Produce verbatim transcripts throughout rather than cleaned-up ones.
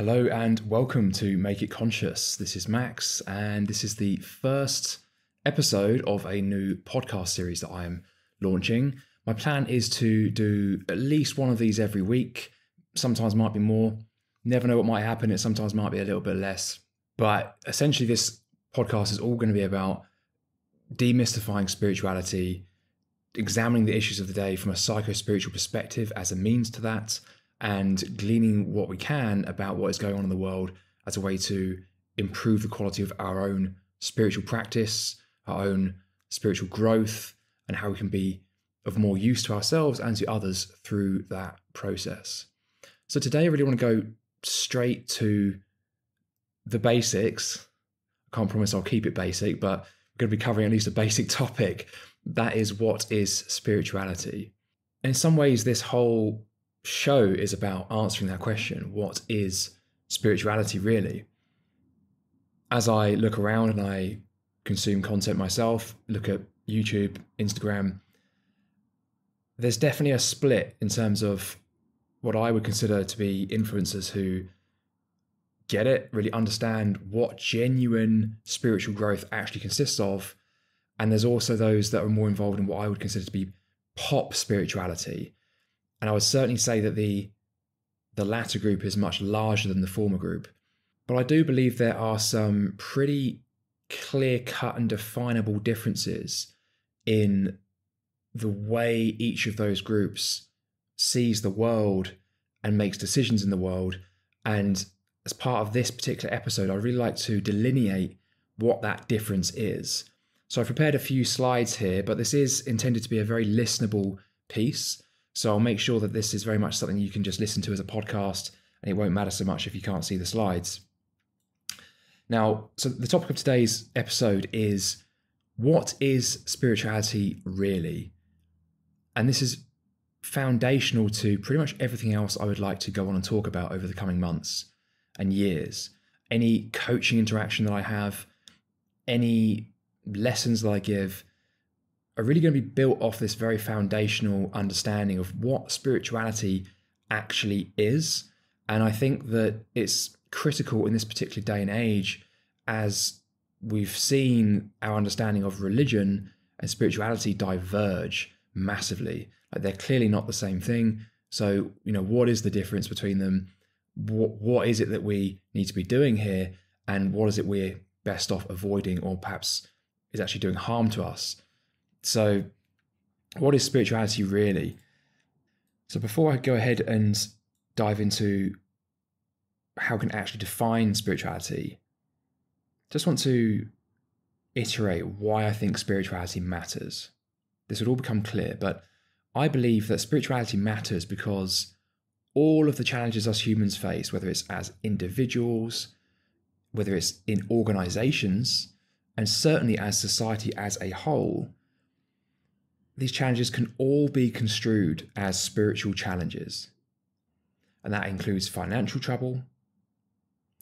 Hello and welcome to Make It Conscious. This is Max, and this is the first episode of a new podcast series that I am launching. My plan is to do at least one of these every week. Sometimes might be more. Never know what might happen. It sometimes might be a little bit less. But essentially this podcast is all going to be about demystifying spirituality, examining the issues of the day from a psychospiritual perspective as a means to that, and gleaning what we can about what is going on in the world as a way to improve the quality of our own spiritual practice, our own spiritual growth, and how we can be of more use to ourselves and to others through that process. So today I really want to go straight to the basics. I can't promise I'll keep it basic, but we're going to be covering at least a basic topic. That is, what is spirituality? In some ways, this whole show is about answering that question. What is spirituality really? As I look around and I consume content myself, look at YouTube, Instagram, there's definitely a split in terms of what I would consider to be influencers who get it, really understand what genuine spiritual growth actually consists of. And there's also those that are more involved in what I would consider to be pop spirituality. And I would certainly say that the the latter group is much larger than the former group. But I do believe there are some pretty clear-cut and definable differences in the way each of those groups sees the world and makes decisions in the world. And as part of this particular episode, I'd really like to delineate what that difference is. So I prepared a few slides here, but this is intended to be a very listenable piece. So I'll make sure that this is very much something you can just listen to as a podcast, and it won't matter so much if you can't see the slides. Now, so the topic of today's episode is, what is spirituality really? And this is foundational to pretty much everything else I would like to go on and talk about over the coming months and years. Any coaching interaction that I have, any lessons that I give, are really going to be built off this very foundational understanding of what spirituality actually is. And I think that it's critical in this particular day and age, as we've seen our understanding of religion and spirituality diverge massively. Like, they're clearly not the same thing. So, you know, what is the difference between them? What, what is it that we need to be doing here? And what is it we're best off avoiding, or perhaps is actually doing harm to us? So what is spirituality really? So before I go ahead and dive into how we can actually define spirituality, just want to iterate why I think spirituality matters. This would all become clear, but I believe that spirituality matters because all of the challenges us humans face, whether it's as individuals, whether it's in organizations, and certainly as society as a whole, these challenges can all be construed as spiritual challenges. And that includes financial trouble,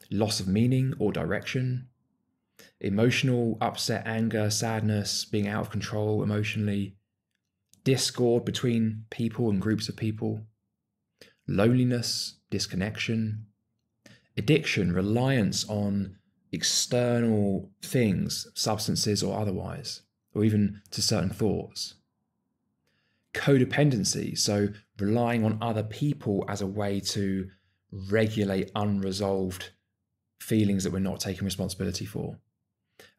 loss of meaning or direction, emotional upset, anger, sadness, being out of control emotionally, discord between people and groups of people, loneliness, disconnection, addiction, reliance on external things, substances or otherwise, or even to certain thoughts. Codependency, so relying on other people as a way to regulate unresolved feelings that we're not taking responsibility for,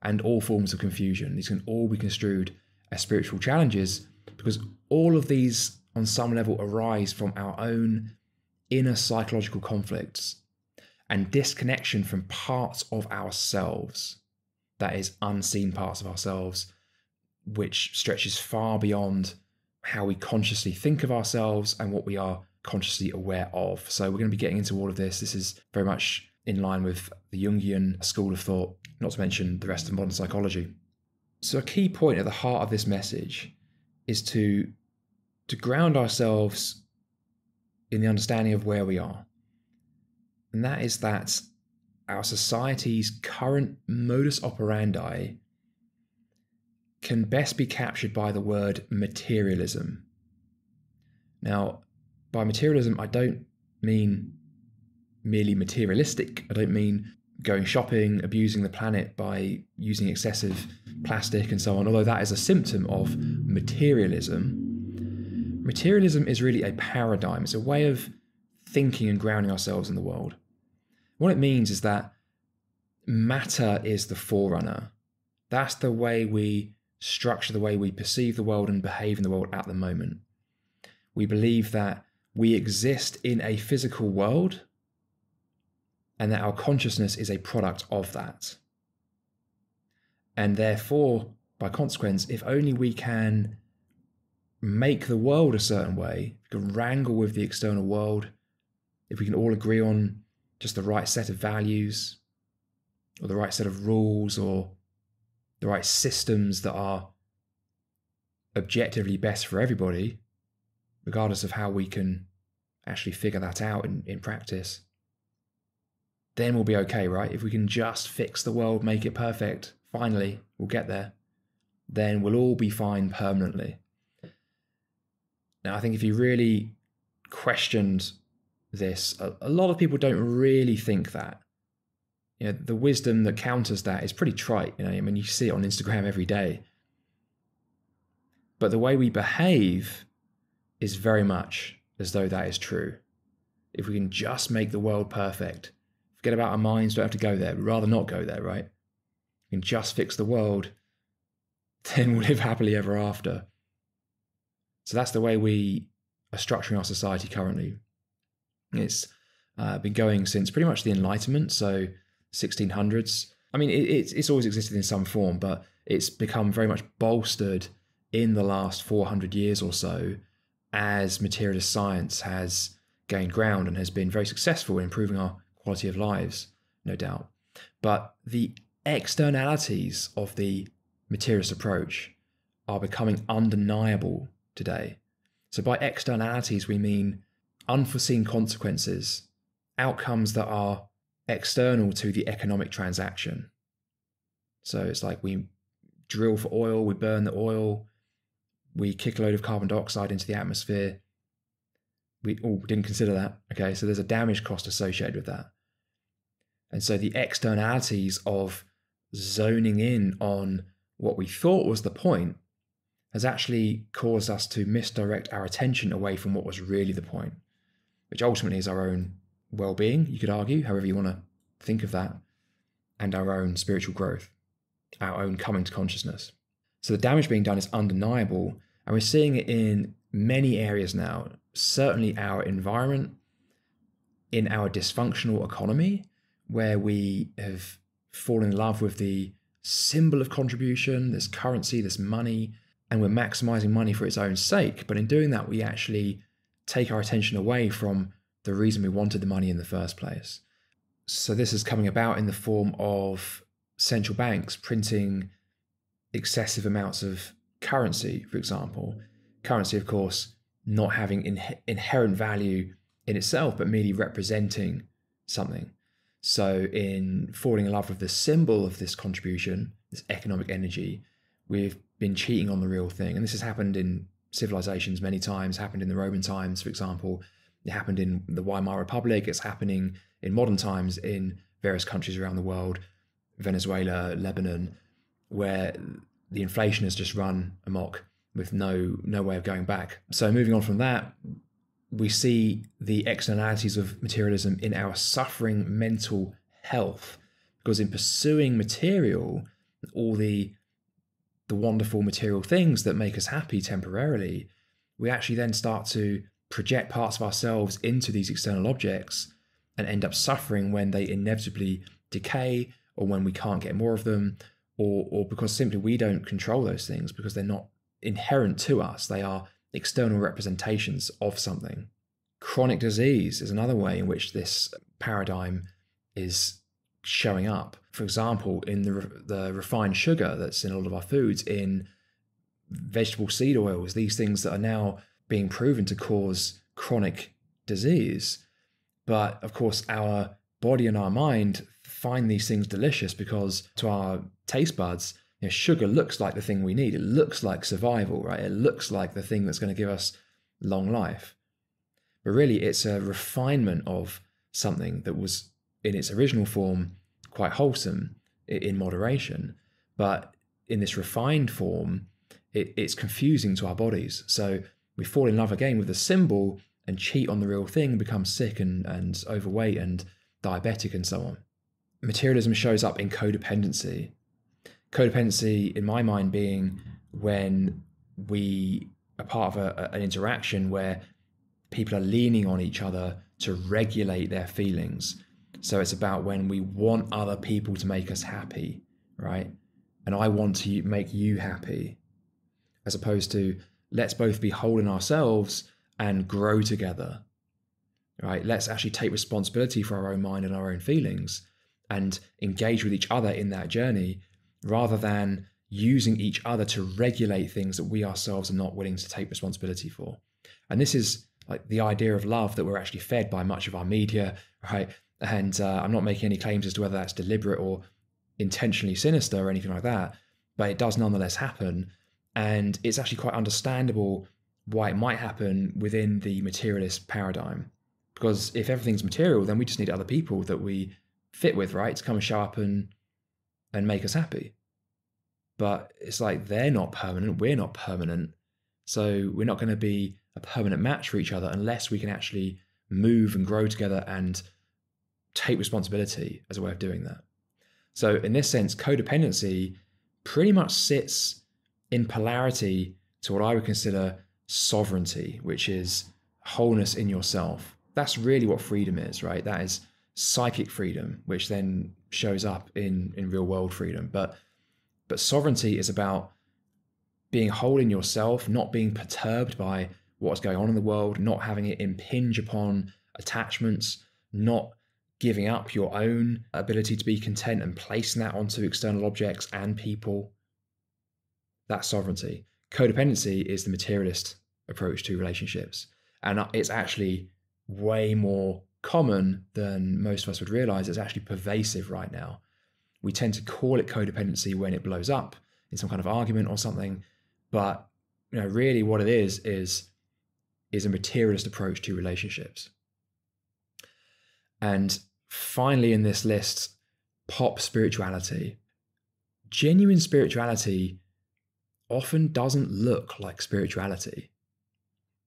and all forms of confusion. These can all be construed as spiritual challenges because all of these on some level arise from our own inner psychological conflicts and disconnection from parts of ourselves, that is, unseen parts of ourselves, which stretches far beyond how we consciously think of ourselves and what we are consciously aware of. So we're going to be getting into all of this. This is very much in line with the Jungian school of thought, not to mention the rest of modern psychology. So a key point at the heart of this message is to, to ground ourselves in the understanding of where we are. And that is that our society's current modus operandi can best be captured by the word materialism. Now, by materialism, I don't mean merely materialistic. I don't mean going shopping, abusing the planet by using excessive plastic and so on, although that is a symptom of materialism. Materialism is really a paradigm. It's a way of thinking and grounding ourselves in the world. What it means is that matter is the forerunner. That's the way we structure, the way we perceive the world and behave in the world at the moment. We believe that we exist in a physical world and that our consciousness is a product of that. And therefore, by consequence, if only we can make the world a certain way, if we can wrangle with the external world, if we can all agree on just the right set of values or the right set of rules or the right systems that are objectively best for everybody, regardless of how we can actually figure that out in, in practice, then we'll be okay, right? If we can just fix the world, make it perfect, finally, we'll get there, then we'll all be fine permanently. Now, I think if you really questioned this, a, a lot of people don't really think that. You know, the wisdom that counters that is pretty trite. You know, I mean, you see it on Instagram every day. But the way we behave is very much as though that is true. If we can just make the world perfect, forget about our minds, don't have to go there. We'd rather not go there, right? If we can just fix the world, then we'll live happily ever after. So that's the way we are structuring our society currently. It's uh, been going since pretty much the Enlightenment, so sixteen hundreds. I mean, it, it's, it's always existed in some form, but it's become very much bolstered in the last four hundred years or so as materialist science has gained ground and has been very successful in improving our quality of lives, no doubt. But the externalities of the materialist approach are becoming undeniable today. So by externalities, we mean unforeseen consequences, outcomes that are external to the economic transaction. So it's like we drill for oil, we burn the oil, we kick a load of carbon dioxide into the atmosphere. We oh, didn't consider that. Okay, so there's a damage cost associated with that. And so the externalities of zoning in on what we thought was the point has actually caused us to misdirect our attention away from what was really the point, which ultimately is our own well-being, you could argue, however you want to think of that, and our own spiritual growth, our own coming to consciousness. So the damage being done is undeniable, and we're seeing it in many areas now, certainly our environment, in our dysfunctional economy, where we have fallen in love with the symbol of contribution, this currency, this money, and we're maximizing money for its own sake. But in doing that, we actually take our attention away from the reason we wanted the money in the first place. So this is coming about in the form of central banks printing excessive amounts of currency, for example. Currency, of course, not having in inherent value in itself, but merely representing something. So in falling in love with the symbol of this contribution, this economic energy, we've been cheating on the real thing. And this has happened in civilizations many times, happened in the Roman times, for example. It happened in the Weimar Republic. It's happening in modern times in various countries around the world, Venezuela, Lebanon, where the inflation has just run amok with no, no way of going back. So moving on from that, we see the externalities of materialism in our suffering mental health, because in pursuing material, all the the wonderful material things that make us happy temporarily, we actually then start to project parts of ourselves into these external objects and end up suffering when they inevitably decay, or when we can't get more of them, or, or because simply we don't control those things because they're not inherent to us. They are external representations of something. Chronic disease is another way in which this paradigm is showing up. For example, in the, the refined sugar that's in all of our foods, in vegetable seed oils, these things that are now being proven to cause chronic disease. But of course, our body and our mind find these things delicious because to our taste buds, you know, sugar looks like the thing we need. It looks like survival, right? It looks like the thing that's going to give us long life. But really, it's a refinement of something that was in its original form quite wholesome in moderation, but in this refined form, it, it's confusing to our bodies. So we fall in love again with a symbol and cheat on the real thing, become sick and, and overweight and diabetic and so on. Materialism shows up in codependency. Codependency, in my mind, being when we are part of a, an interaction where people are leaning on each other to regulate their feelings. So it's about when we want other people to make us happy, right? And I want to make you happy, as opposed to let's both be whole in ourselves and grow together, right? Let's actually take responsibility for our own mind and our own feelings and engage with each other in that journey, rather than using each other to regulate things that we ourselves are not willing to take responsibility for. And this is like the idea of love that we're actually fed by much of our media, right? And uh, I'm not making any claims as to whether that's deliberate or intentionally sinister or anything like that, but it does nonetheless happen. And it's actually quite understandable why it might happen within the materialist paradigm. Because if everything's material, then we just need other people that we fit with, right? To come and show up and and make us happy. But it's like, they're not permanent, we're not permanent. So we're not gonna be a permanent match for each other unless we can actually move and grow together and take responsibility as a way of doing that. So in this sense, codependency pretty much sits in polarity to what I would consider sovereignty, which is wholeness in yourself. That's really what freedom is, right? That is psychic freedom, which then shows up in, in real world freedom. But, but sovereignty is about being whole in yourself, not being perturbed by what's going on in the world, not having it impinge upon attachments, not giving up your own ability to be content and placing that onto external objects and people. That's sovereignty. Codependency is the materialist approach to relationships. And it's actually way more common than most of us would realize. It's actually pervasive right now. We tend to call it codependency when it blows up in some kind of argument or something. But you know, really what it is, is, is a materialist approach to relationships. And finally in this list, pop spirituality. Genuine spirituality often doesn't look like spirituality.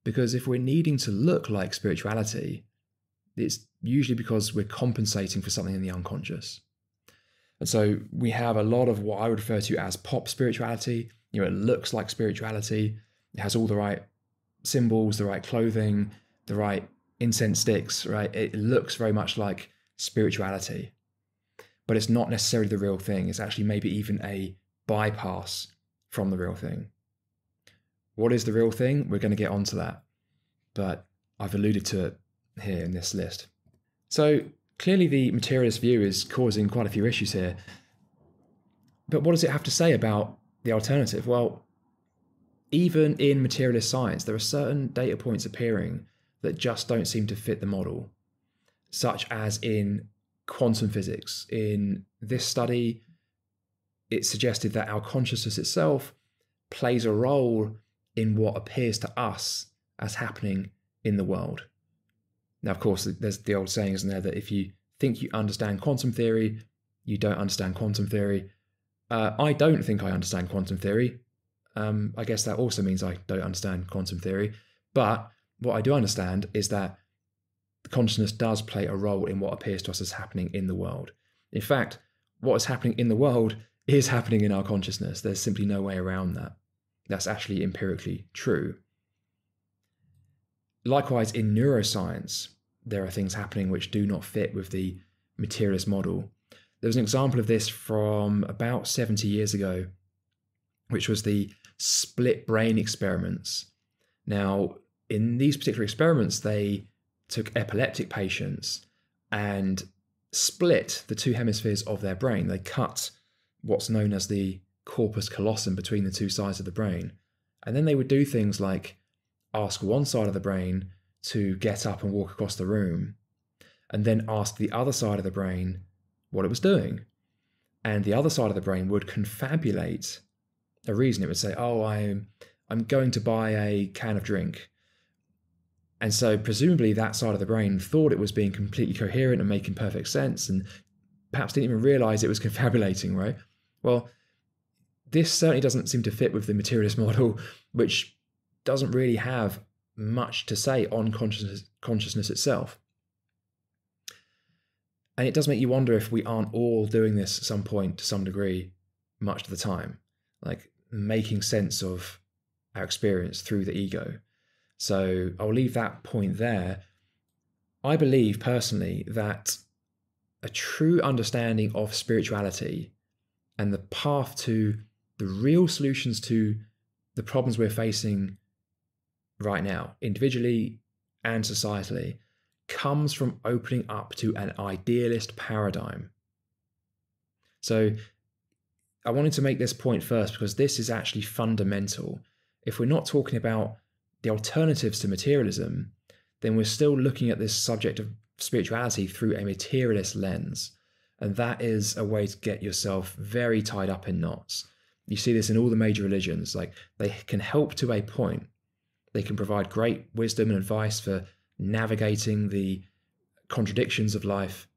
Because if we're needing to look like spirituality, it's usually because we're compensating for something in the unconscious. And so we have a lot of what I would refer to as pop spirituality. You know, it looks like spirituality. It has all the right symbols, the right clothing, the right incense sticks, right? It looks very much like spirituality, but it's not necessarily the real thing. It's actually maybe even a bypass from the real thing. What is the real thing? We're going to get onto that, but I've alluded to it here in this list. So clearly the materialist view is causing quite a few issues here, but what does it have to say about the alternative? Well, even in materialist science, there are certain data points appearing that just don't seem to fit the model, such as in quantum physics. In this study, it suggested that our consciousness itself plays a role in what appears to us as happening in the world. Now, of course, there's the old saying, isn't there, that if you think you understand quantum theory, you don't understand quantum theory. Uh, I don't think I understand quantum theory. Um, I guess that also means I don't understand quantum theory. But what I do understand is that consciousness does play a role in what appears to us as happening in the world. In fact, what is happening in the world is happening in our consciousness. There's simply no way around that. That's actually empirically true. Likewise, in neuroscience, there are things happening which do not fit with the materialist model. There was an example of this from about seventy years ago, which was the split brain experiments. Now, in these particular experiments, they took epileptic patients and split the two hemispheres of their brain. They cut what's known as the corpus callosum between the two sides of the brain. And then they would do things like ask one side of the brain to get up and walk across the room, and then ask the other side of the brain what it was doing. And the other side of the brain would confabulate a reason. It would say, oh, I'm, I'm going to buy a can of drink. And so presumably that side of the brain thought it was being completely coherent and making perfect sense, and perhaps didn't even realize it was confabulating, right? Well, this certainly doesn't seem to fit with the materialist model, which doesn't really have much to say on consciousness, consciousness itself. And it does make you wonder if we aren't all doing this at some point, to some degree, much of the time, like making sense of our experience through the ego. So I'll leave that point there. I believe personally that a true understanding of spirituality and the path to the real solutions to the problems we're facing right now, individually and societally, comes from opening up to an idealist paradigm. So I wanted to make this point first because this is actually fundamental. If we're not talking about the alternatives to materialism, then we're still looking at this subject of spirituality through a materialist lens. And that is a way to get yourself very tied up in knots. You see this in all the major religions. Like, they can help to a point. They can provide great wisdom and advice for navigating the contradictions of life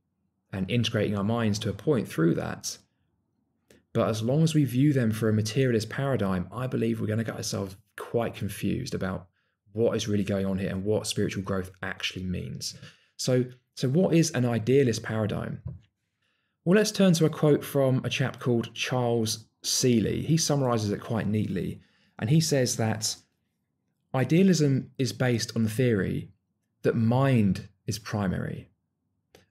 and integrating our minds to a point through that. But as long as we view them through a materialist paradigm, I believe we're going to get ourselves quite confused about what is really going on here and what spiritual growth actually means. So, so what is an idealist paradigm? Well, let's turn to a quote from a chap called Charles Seeley. He summarizes it quite neatly. And he says that idealism is based on the theory that mind is primary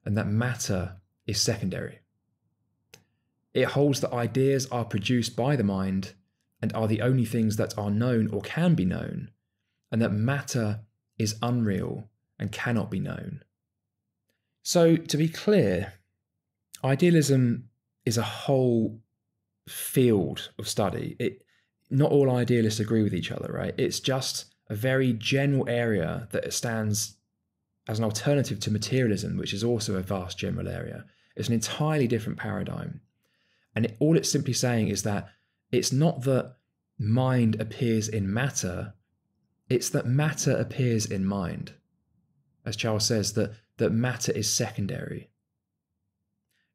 and that matter is secondary. It holds that ideas are produced by the mind and are the only things that are known or can be known, and that matter is unreal and cannot be known. So, to be clear, idealism is a whole field of study. It, not all idealists agree with each other, right? It's just a very general area that stands as an alternative to materialism, which is also a vast general area. It's an entirely different paradigm. And it, all it's simply saying is that it's not that mind appears in matter, it's that matter appears in mind. As Charles says, that, that matter is secondary.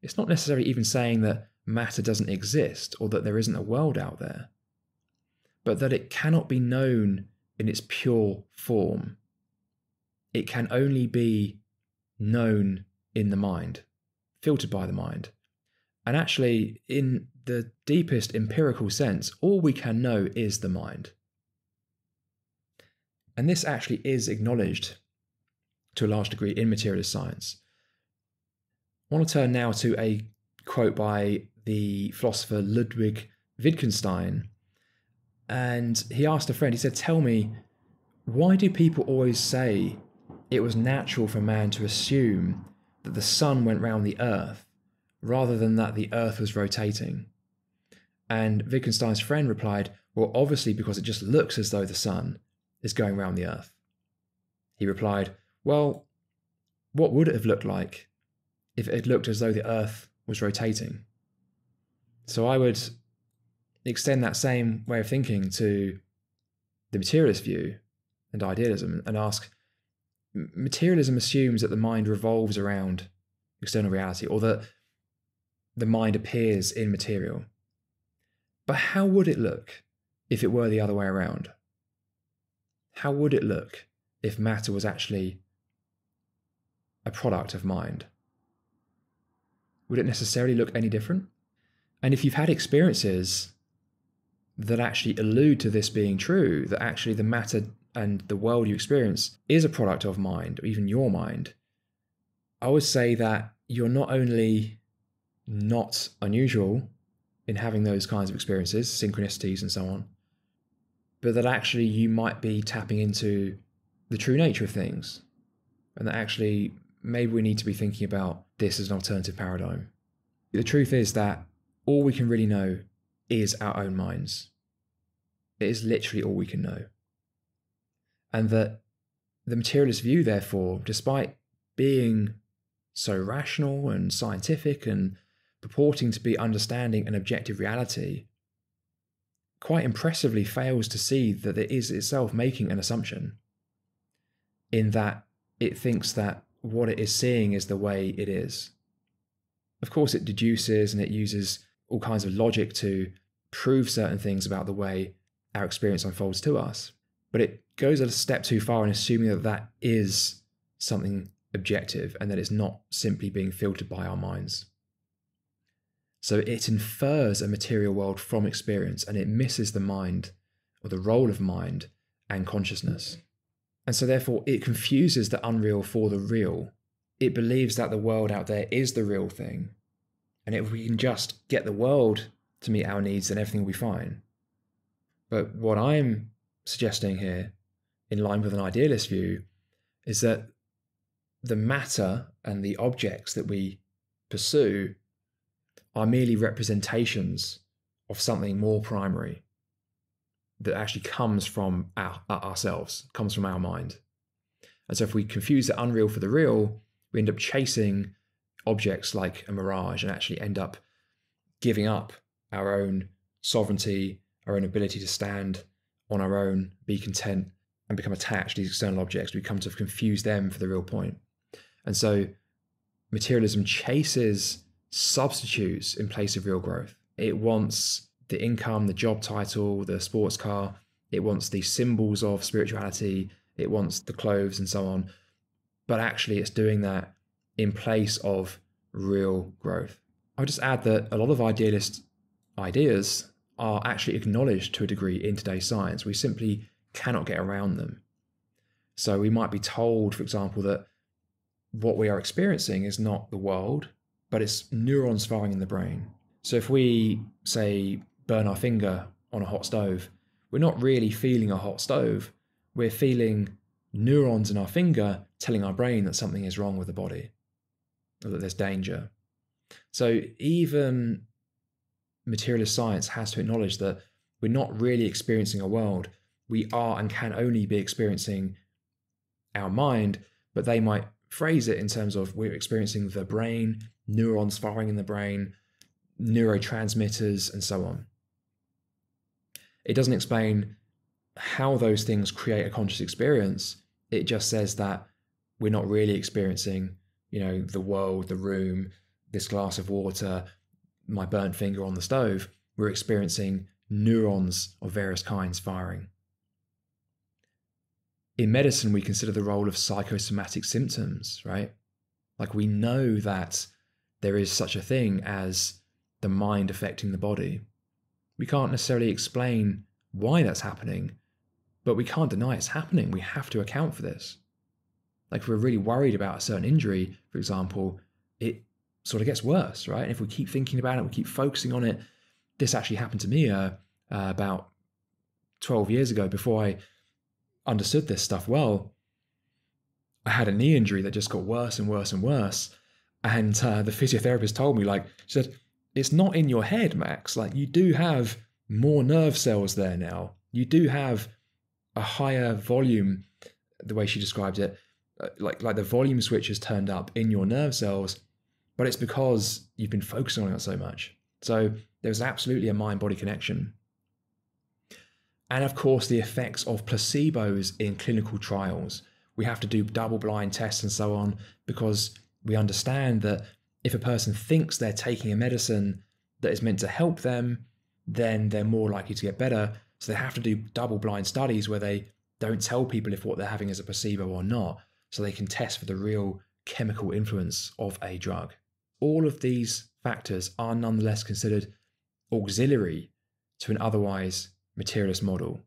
It's not necessarily even saying that matter doesn't exist or that there isn't a world out there, but that it cannot be known in its pure form. It can only be known in the mind, filtered by the mind. And actually, in the deepest empirical sense, all we can know is the mind. And this actually is acknowledged to a large degree in materialist science. I want to turn now to a quote by the philosopher Ludwig Wittgenstein. And he asked a friend, he said, "Tell me, why do people always say it was natural for man to assume that the sun went round the earth, rather than that the earth was rotating?" And Wittgenstein's friend replied, "Well, obviously because it just looks as though the sun is going round the earth." He replied, "Well, what would it have looked like if it looked as though the earth was rotating?" So I would extend that same way of thinking to the materialist view and idealism and ask, materialism assumes that the mind revolves around external reality, or that the mind appears in material. But how would it look if it were the other way around? How would it look if matter was actually a product of mind? Would it necessarily look any different? And if you've had experiences that actually allude to this being true, that actually the matter and the world you experience is a product of mind, or even your mind, I would say that you're not only not unusual in having those kinds of experiences, synchronicities and so on, but that actually you might be tapping into the true nature of things, and that actually maybe we need to be thinking about this as an alternative paradigm. The truth is that all we can really know is our own minds. It is literally all we can know. And that the materialist view, therefore, despite being so rational and scientific and purporting to be understanding an objective reality, quite impressively fails to see that it is itself making an assumption. in that it thinks that what it is seeing is the way it is. Of course, it deduces and it uses all kinds of logic to prove certain things about the way our experience unfolds to us. But it goes a step too far in assuming that that is something objective and that it's not simply being filtered by our minds. So it infers a material world from experience, and it misses the mind, or the role of mind and consciousness. And so therefore it confuses the unreal for the real. It believes that the world out there is the real thing, and if we can just get the world to meet our needs, then everything will be fine. But what I'm suggesting here, in line with an idealist view, is that the matter and the objects that we pursue are merely representations of something more primary that actually comes from our, ourselves, comes from our mind. And so if we confuse the unreal for the real, we end up chasing objects like a mirage and actually end up giving up our own sovereignty, our own ability to stand on our own, be content, and become attached to these external objects. We come to confuse them for the real point. And so materialism chases substitutes in place of real growth. It wants the income, the job title, the sports car. It wants the symbols of spirituality. It wants the clothes and so on. But actually it's doing that in place of real growth. I'll just add that a lot of idealist ideas are actually acknowledged to a degree in today's science. We simply cannot get around them. So we might be told, for example, that what we are experiencing is not the world, but it's neurons firing in the brain. So if we, say, burn our finger on a hot stove, we're not really feeling a hot stove. We're feeling neurons in our finger telling our brain that something is wrong with the body, or that there's danger. So even materialist science has to acknowledge that we're not really experiencing a world. We are and can only be experiencing our mind, but they might phrase it in terms of we're experiencing the brain, neurons firing in the brain, neurotransmitters, and so on. It doesn't explain how those things create a conscious experience. It just says that we're not really experiencing, you know, the world, the room, this glass of water, my burnt finger on the stove. We're experiencing neurons of various kinds firing. In medicine, we consider the role of psychosomatic symptoms, right? Like, we know that there is such a thing as the mind affecting the body. We can't necessarily explain why that's happening, but we can't deny it's happening. We have to account for this. Like, if we're really worried about a certain injury, for example, it sort of gets worse, right? And if we keep thinking about it, we keep focusing on it. This actually happened to me uh, uh, about twelve years ago. Before I understood this stuff well, I had a knee injury that just got worse and worse and worse. And uh, the physiotherapist told me, like, she said, it's not in your head, Max. Like, you do have more nerve cells there now. You do have a higher volume, the way she described it, like, like the volume switch has turned up in your nerve cells, but it's because you've been focusing on it so much. So there's absolutely a mind-body connection. And of course, the effects of placebos in clinical trials. We have to do double-blind tests and so on, because we understand that if a person thinks they're taking a medicine that is meant to help them, then they're more likely to get better. So they have to do double-blind studies where they don't tell people if what they're having is a placebo or not, so they can test for the real chemical influence of a drug. All of these factors are nonetheless considered auxiliary to an otherwise materialist model.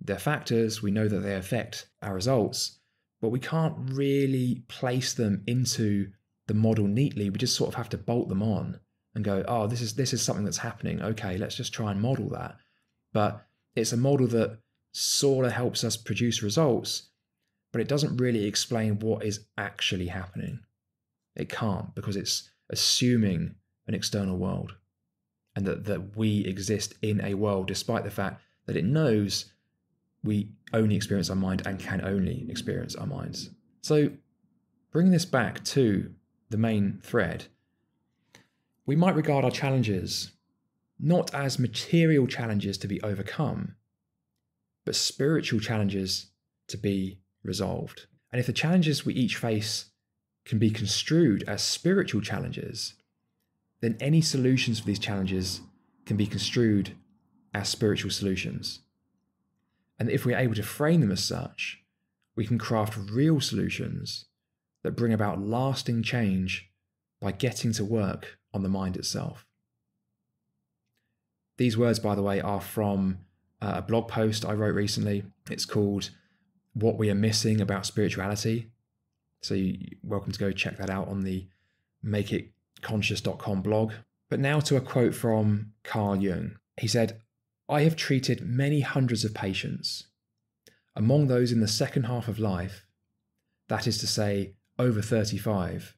They're factors, we know that they affect our results, but we can't really place them into the model neatly. We just sort of have to bolt them on and go, oh, this is this is something that's happening. Okay, let's just try and model that. But it's a model that sort of helps us produce results, but it doesn't really explain what is actually happening. It can't, because it's assuming an external world and that, that we exist in a world, despite the fact that it knows we only experience our mind and can only experience our minds. So bringing this back to the main thread, we might regard our challenges not as material challenges to be overcome, but spiritual challenges to be resolved. And if the challenges we each face can be construed as spiritual challenges, then any solutions for these challenges can be construed as spiritual solutions. And if we're able to frame them as such, we can craft real solutions that bring about lasting change by getting to work on the mind itself. These words, by the way, are from a blog post I wrote recently. It's called What We Are Missing About Spirituality. So you're welcome to go check that out on the make it conscious dot com blog. But now to a quote from Carl Jung. He said, "I have treated many hundreds of patients, among those in the second half of life, that is to say, over thirty-five,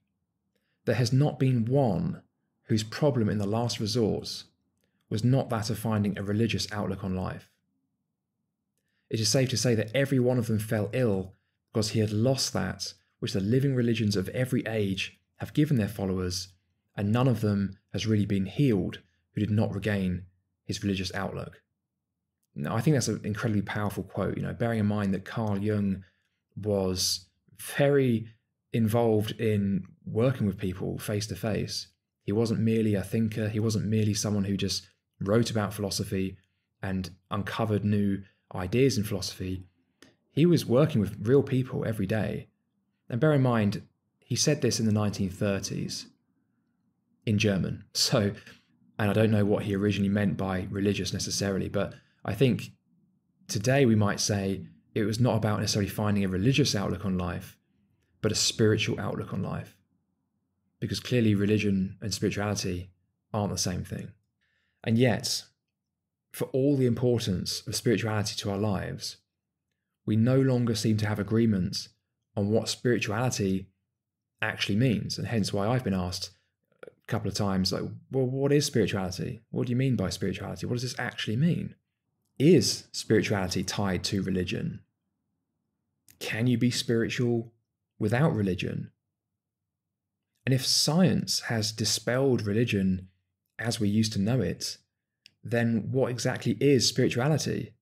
there has not been one whose problem in the last resort was not that of finding a religious outlook on life. It is safe to say that every one of them fell ill because he had lost that which the living religions of every age have given their followers, and none of them has really been healed who did not regain his religious outlook." Now, I think that's an incredibly powerful quote, you know, bearing in mind that Carl Jung was very involved in working with people face to face. He wasn't merely a thinker. He wasn't merely someone who just wrote about philosophy and uncovered new ideas in philosophy. He was working with real people every day. And bear in mind, he said this in the nineteen thirties in German. So, and I don't know what he originally meant by religious necessarily, but I think today we might say it was not about necessarily finding a religious outlook on life, but a spiritual outlook on life. Because clearly religion and spirituality aren't the same thing. And yet, for all the importance of spirituality to our lives, we no longer seem to have agreement on what spirituality actually means. And hence why I've been asked a couple of times, like, well, what is spirituality? What do you mean by spirituality? What does this actually mean? Is spirituality tied to religion? Can you be spiritual without religion? And if science has dispelled religion as we used to know it, then what exactly is spirituality?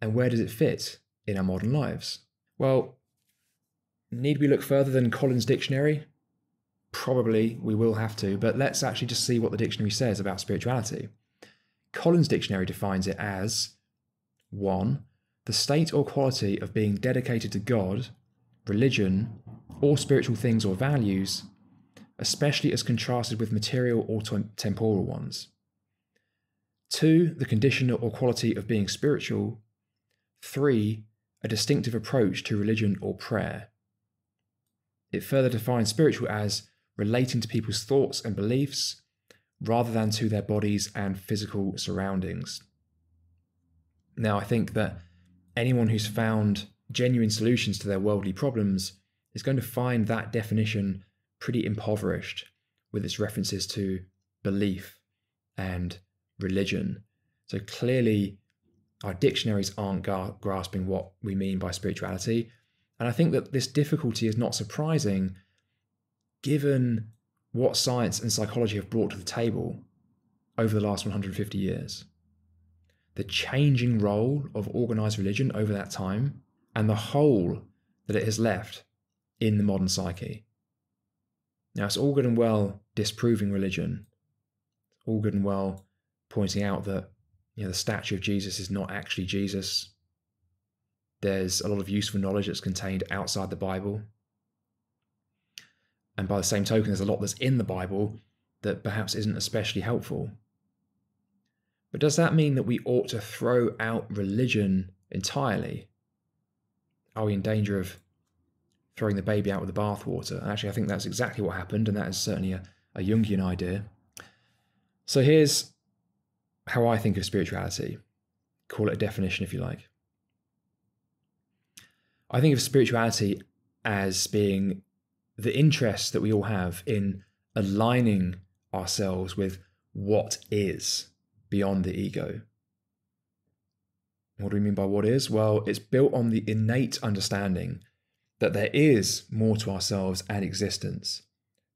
And where does it fit in our modern lives? Well, need we look further than Collins Dictionary? Probably we will have to, but let's actually just see what the dictionary says about spirituality. Collins Dictionary defines it as one The state or quality of being dedicated to God, religion, or spiritual things or values, especially as contrasted with material or temporal ones. two The condition or quality of being spiritual. three A distinctive approach to religion or prayer. It further defines spiritual as relating to people's thoughts and beliefs, rather than to their bodies and physical surroundings. Now, I think that anyone who's found genuine solutions to their worldly problems is going to find that definition pretty impoverished with its references to belief and religion. So clearly, our dictionaries aren't grasping what we mean by spirituality. And I think that this difficulty is not surprising given what science and psychology have brought to the table over the last one hundred fifty years. The changing role of organized religion over that time and the hole that it has left in the modern psyche. Now, it's all good and well disproving religion. It's all good and well pointing out that, you know, the statue of Jesus is not actually Jesus. There's a lot of useful knowledge that's contained outside the Bible. And by the same token, there's a lot that's in the Bible that perhaps isn't especially helpful. But does that mean that we ought to throw out religion entirely? Are we in danger of throwing the baby out with the bathwater? And actually, I think that's exactly what happened, and that is certainly a, a Jungian idea. So here's how I think of spirituality. Call it a definition if you like. I think of spirituality as being the interest that we all have in aligning ourselves with what is beyond the ego. What do we mean by what is? Well, it's built on the innate understanding that there is more to ourselves and existence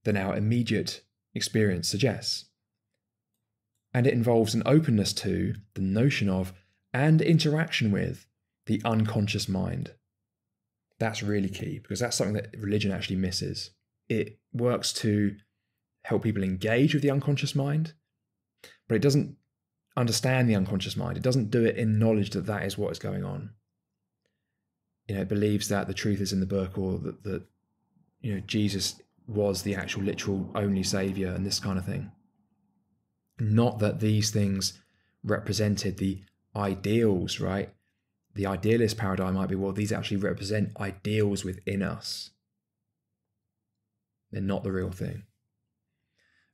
than our immediate experience suggests. And it involves an openness to the notion of and interaction with the unconscious mind, That's really key, because that's something that religion actually misses. It works to help people engage with the unconscious mind, but it doesn't understand the unconscious mind. It doesn't do it in knowledge that that is what is going on. You know, it believes that the truth is in the book, or that, that you know, Jesus was the actual literal only saviour and this kind of thing. Not that these things represented the ideals, right? The idealist paradigm might be, well, these actually represent ideals within us. They're not the real thing.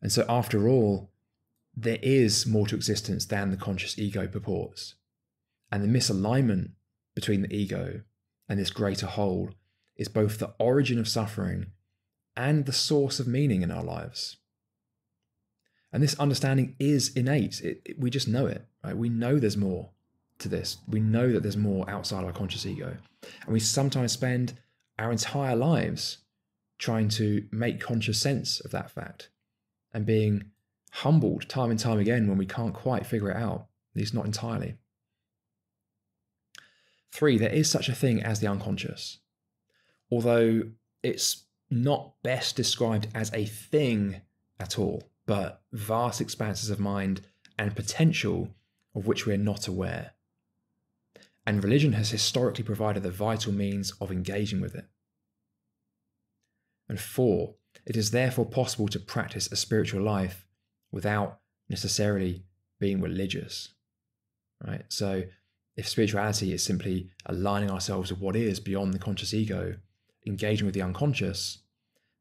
And so after all, there is more to existence than the conscious ego purports. And the misalignment between the ego and this greater whole is both the origin of suffering and the source of meaning in our lives. And this understanding is innate. It, it, we just know it, right? We know there's more to this. We know that there's more outside our conscious ego. And we sometimes spend our entire lives trying to make conscious sense of that fact, and being humbled time and time again when we can't quite figure it out, at least not entirely. Three, there is such a thing as the unconscious. Although it's not best described as a thing at all, but vast expanses of mind and potential of which we're not aware. And religion has historically provided the vital means of engaging with it. And four, it is therefore possible to practice a spiritual life without necessarily being religious, right? So if spirituality is simply aligning ourselves with what is beyond the conscious ego, engaging with the unconscious,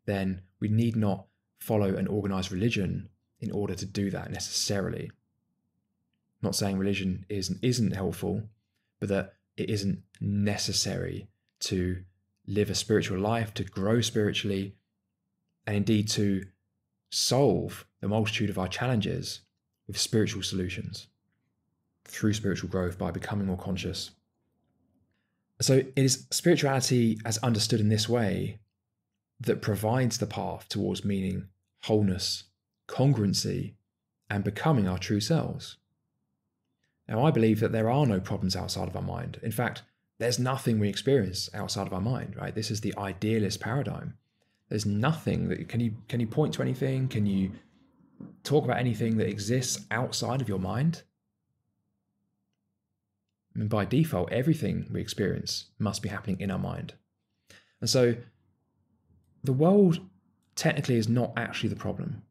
then we need not follow an organized religion in order to do that necessarily. I'm not saying religion isn't, isn't helpful, but that it isn't necessary to live a spiritual life, to grow spiritually, and indeed to solve the multitude of our challenges with spiritual solutions through spiritual growth by becoming more conscious. So it is spirituality as understood in this way that provides the path towards meaning, wholeness, congruency, and becoming our true selves. Now, I believe that there are no problems outside of our mind. In fact, there's nothing we experience outside of our mind, right? This is the idealist paradigm. There's nothing that, can you, can you point to anything? Can you talk about anything that exists outside of your mind? I mean, by default, everything we experience must be happening in our mind. And so the world technically is not actually the problem.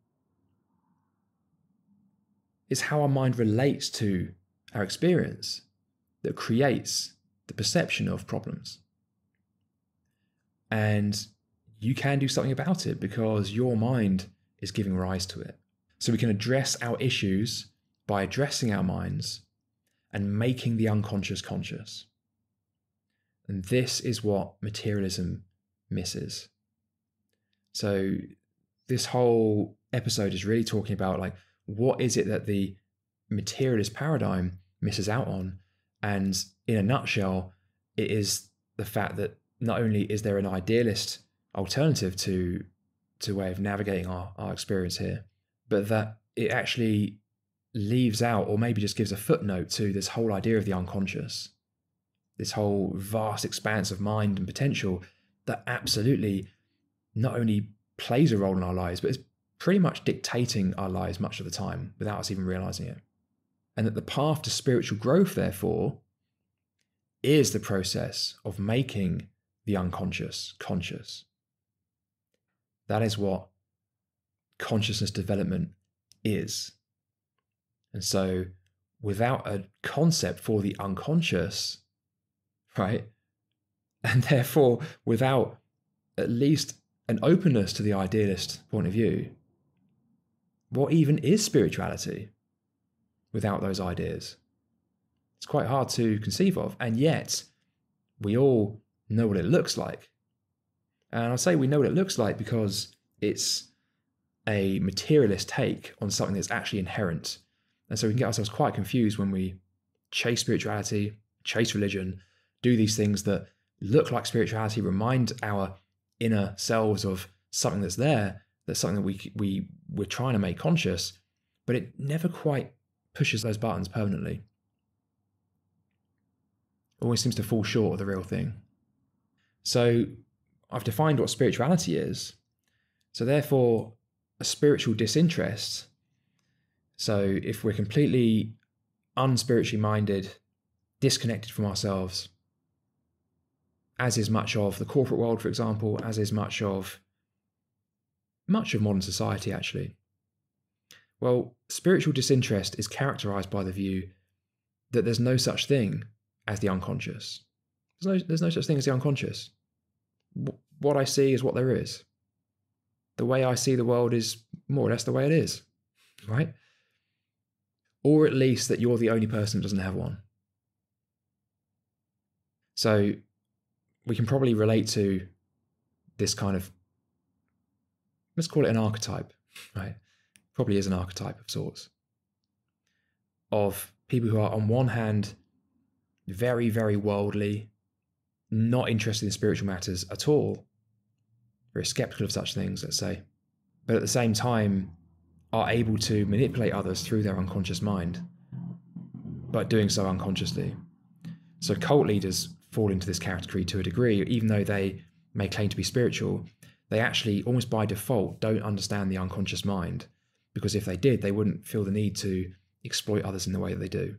It's how our mind relates to our experience that creates the perception of problems. And you can do something about it because your mind is giving rise to it. So we can address our issues by addressing our minds and making the unconscious conscious. And this is what materialism misses. So this whole episode is really talking about, like, what is it that the materialist paradigm misses out on? And in a nutshell, it is the fact that not only is there an idealist alternative to to a way of navigating our, our experience here, but that it actually leaves out, or maybe just gives a footnote to, this whole idea of the unconscious, this whole vast expanse of mind and potential that absolutely not only plays a role in our lives, but is pretty much dictating our lives much of the time without us even realizing it. And that the path to spiritual growth, therefore, is the process of making the unconscious conscious. That is what consciousness development is. And so without a concept for the unconscious, right, and therefore without at least an openness to the idealist point of view, what even is spirituality without those ideas? It's quite hard to conceive of, and yet we all know what it looks like. And I say we know what it looks like because it's a materialist take on something that's actually inherent. And so we can get ourselves quite confused when we chase spirituality, chase religion, do these things that look like spirituality, remind our inner selves of something that's there, that's something that we, we, we're trying to make conscious, but it never quite pushes those buttons permanently. Always seems to fall short of the real thing. So I've defined what spirituality is. So therefore, a spiritual disinterest. So if we're completely unspiritually minded, disconnected from ourselves, as is much of the corporate world, for example, as is much of much of modern society, actually. Well, spiritual disinterest is characterized by the view that there's no such thing as the unconscious. There's no, there's no such thing as the unconscious. What I see is what there is. The way I see the world is more or less the way it is, right? Or at least that you're the only person that doesn't have one. So we can probably relate to this kind of, let's call it an archetype, right? Probably is an archetype of sorts, of people who are on one hand very, very worldly, not interested in spiritual matters at all, very skeptical of such things, let's say, but at the same time are able to manipulate others through their unconscious mind, but doing so unconsciously. So cult leaders fall into this category to a degree, even though they may claim to be spiritual, they actually almost by default don't understand the unconscious mind, because if they did, they wouldn't feel the need to exploit others in the way that they do.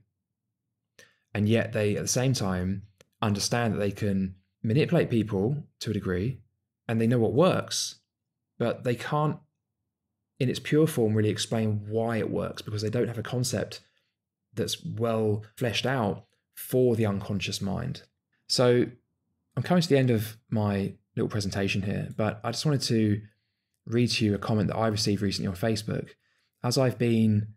And yet they, at the same time, understand that they can manipulate people to a degree, and they know what works, but they can't, in its pure form, really explain why it works, because they don't have a concept that's well fleshed out for the unconscious mind. So I'm coming to the end of my little presentation here, but I just wanted to read to you a comment that I received recently on Facebook. As I've been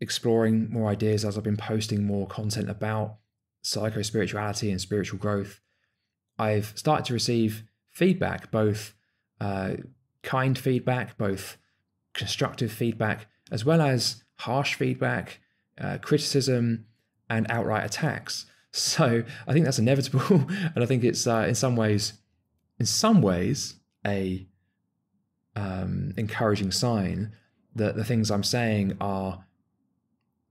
exploring more ideas, as I've been posting more content about psychospirituality and spiritual growth, I've started to receive feedback, both uh, kind feedback, both constructive feedback, as well as harsh feedback, uh, criticism, and outright attacks. So I think that's inevitable, and I think it's uh, in some ways, in some ways, a um, encouraging sign that the things I'm saying are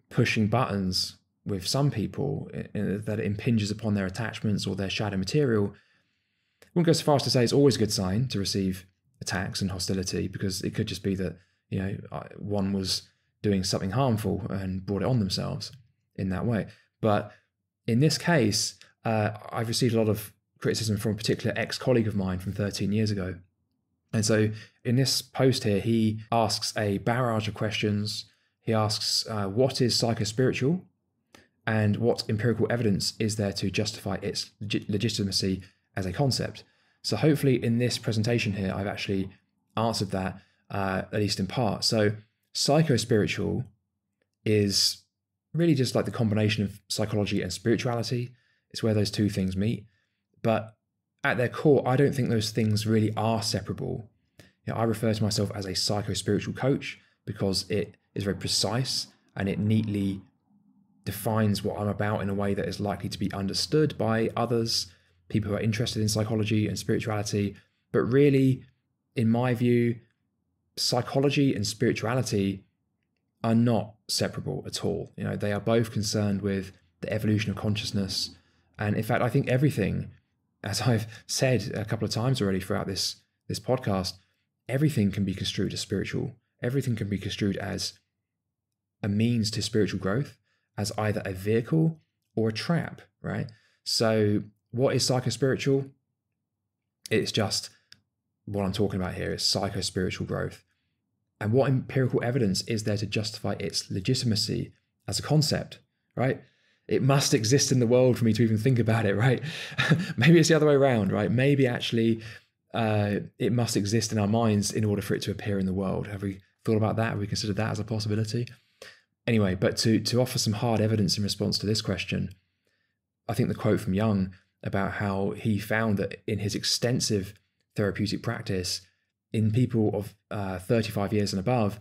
pushing buttons with some people, that it impinges upon their attachments or their shadow material. I wouldn't go so far as to say it's always a good sign to receive attacks and hostility, because it could just be that, you know, one was doing something harmful and brought it on themselves in that way. But in this case, uh, I've received a lot of criticism from a particular ex-colleague of mine from thirteen years ago. And so in this post here, he asks a barrage of questions. He asks, uh, what is psychospiritual? And what empirical evidence is there to justify its leg- legitimacy as a concept? So hopefully in this presentation here, I've actually answered that, uh, at least in part. So psychospiritual is really just like the combination of psychology and spirituality. It's where those two things meet. But at their core, I don't think those things really are separable. You know, I refer to myself as a psychospiritual coach because it is very precise and it neatly defines what I'm about in a way that is likely to be understood by others, people who are interested in psychology and spirituality. But really, in my view, psychology and spirituality are not separable at all. You know, they are both concerned with the evolution of consciousness. And in fact, I think everything, as I've said a couple of times already throughout this, this podcast, everything can be construed as spiritual. Everything can be construed as a means to spiritual growth, as either a vehicle or a trap, right? So what is psychospiritual? It's just what I'm talking about here. It's psychospiritual growth. And what empirical evidence is there to justify its legitimacy as a concept, right? It must exist in the world for me to even think about it, right? Maybe it's the other way around, right? Maybe actually uh, it must exist in our minds in order for it to appear in the world. Have we thought about that? Have we considered that as a possibility? Anyway, but to, to offer some hard evidence in response to this question, I think the quote from Jung about how he found that in his extensive therapeutic practice, in people of uh, thirty-five years and above,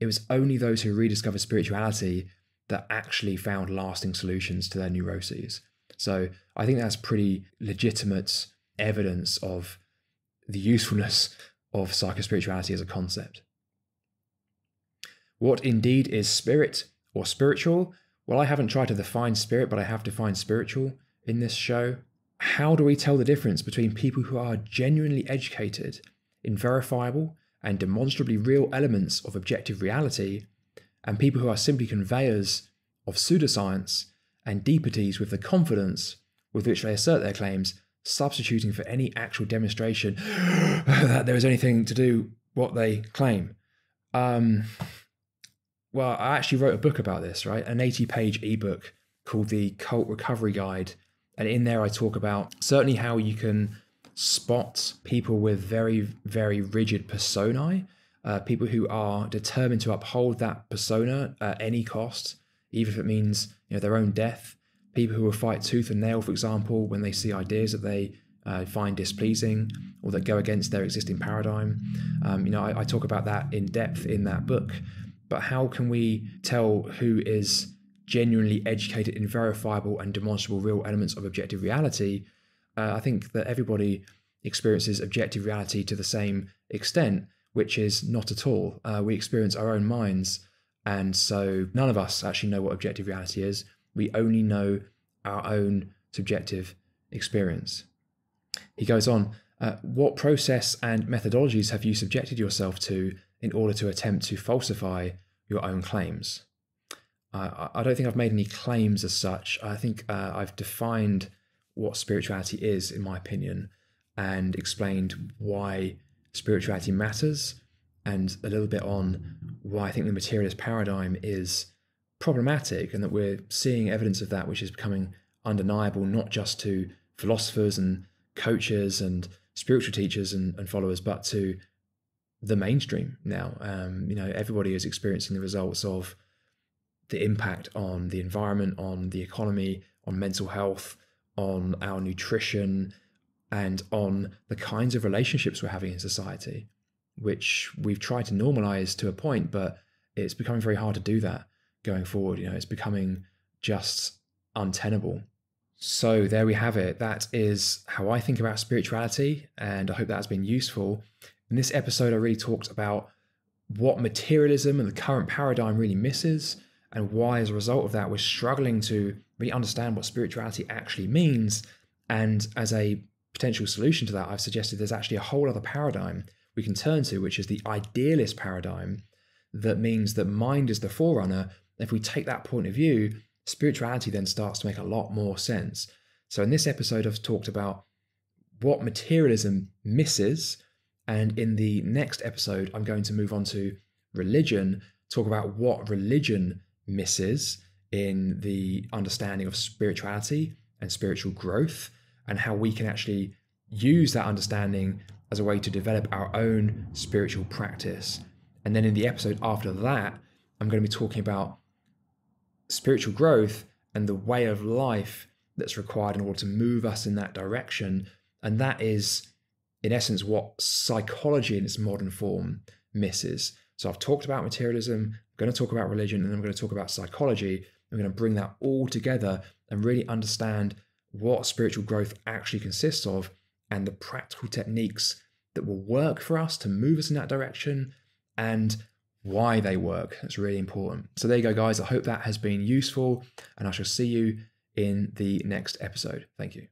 it was only those who rediscovered spirituality that actually found lasting solutions to their neuroses. So I think that's pretty legitimate evidence of the usefulness of psychospirituality as a concept. What indeed is spirit or spiritual? Well, I haven't tried to define spirit, but I have defined spiritual in this show. how do we tell the difference between people who are genuinely educated in verifiable and demonstrably real elements of objective reality and people who are simply conveyors of pseudoscience and deepities with the confidence with which they assert their claims, substituting for any actual demonstration that there is anything to do what they claim? Um, well, I actually wrote a book about this, right? An eighty page ebook called The Cult Recovery Guide. And in there I talk about certainly how you can spot people with very, very rigid personae, uh, people who are determined to uphold that persona at any cost, even if it means, you know, their own death. People who will fight tooth and nail, for example, when they see ideas that they uh, find displeasing or that go against their existing paradigm. Um, you know, I, I talk about that in depth in that book. But how can we tell who is genuinely educated in verifiable and demonstrable real elements of objective reality? Uh, I think that everybody experiences objective reality to the same extent, which is not at all. Uh, we experience our own minds, and so none of us actually know what objective reality is. We only know our own subjective experience. He goes on, uh, what process and methodologies have you subjected yourself to in order to attempt to falsify your own claims? Uh, I don't think I've made any claims as such. I think uh, I've defined what spirituality is, in my opinion, and explained why spirituality matters, and a little bit on why I think the materialist paradigm is problematic and that we're seeing evidence of that which is becoming undeniable, not just to philosophers and coaches and spiritual teachers and, and followers, but to the mainstream now. Um, you know, everybody is experiencing the results of the impact on the environment, on the economy, on mental health, on our nutrition, and on the kinds of relationships we're having in society, which we've tried to normalize to a point, but it's becoming very hard to do that going forward. You know, it's becoming just untenable. So there we have it. That is how I think about spirituality, and I hope that has been useful. In this episode, I really talked about what materialism and the current paradigm really misses, and why, as a result of that, we're struggling to really understand what spirituality actually means. And as a potential solution to that, I've suggested there's actually a whole other paradigm we can turn to, which is the idealist paradigm. That means that mind is the forerunner. If we take that point of view, spirituality then starts to make a lot more sense. So in this episode, I've talked about what materialism misses. And in the next episode, I'm going to move on to religion, talk about what religion misses in the understanding of spirituality and spiritual growth, and how we can actually use that understanding as a way to develop our own spiritual practice. And then in the episode after that, I'm going to be talking about spiritual growth and the way of life that's required in order to move us in that direction. And that is, in essence, what psychology in its modern form misses. So I've talked about materialism, I'm going to talk about religion, and I'm going to talk about psychology. I'm going to bring that all together and really understand what spiritual growth actually consists of and the practical techniques that will work for us to move us in that direction and why they work. That's really important. So there you go, guys. I hope that has been useful, and I shall see you in the next episode. Thank you.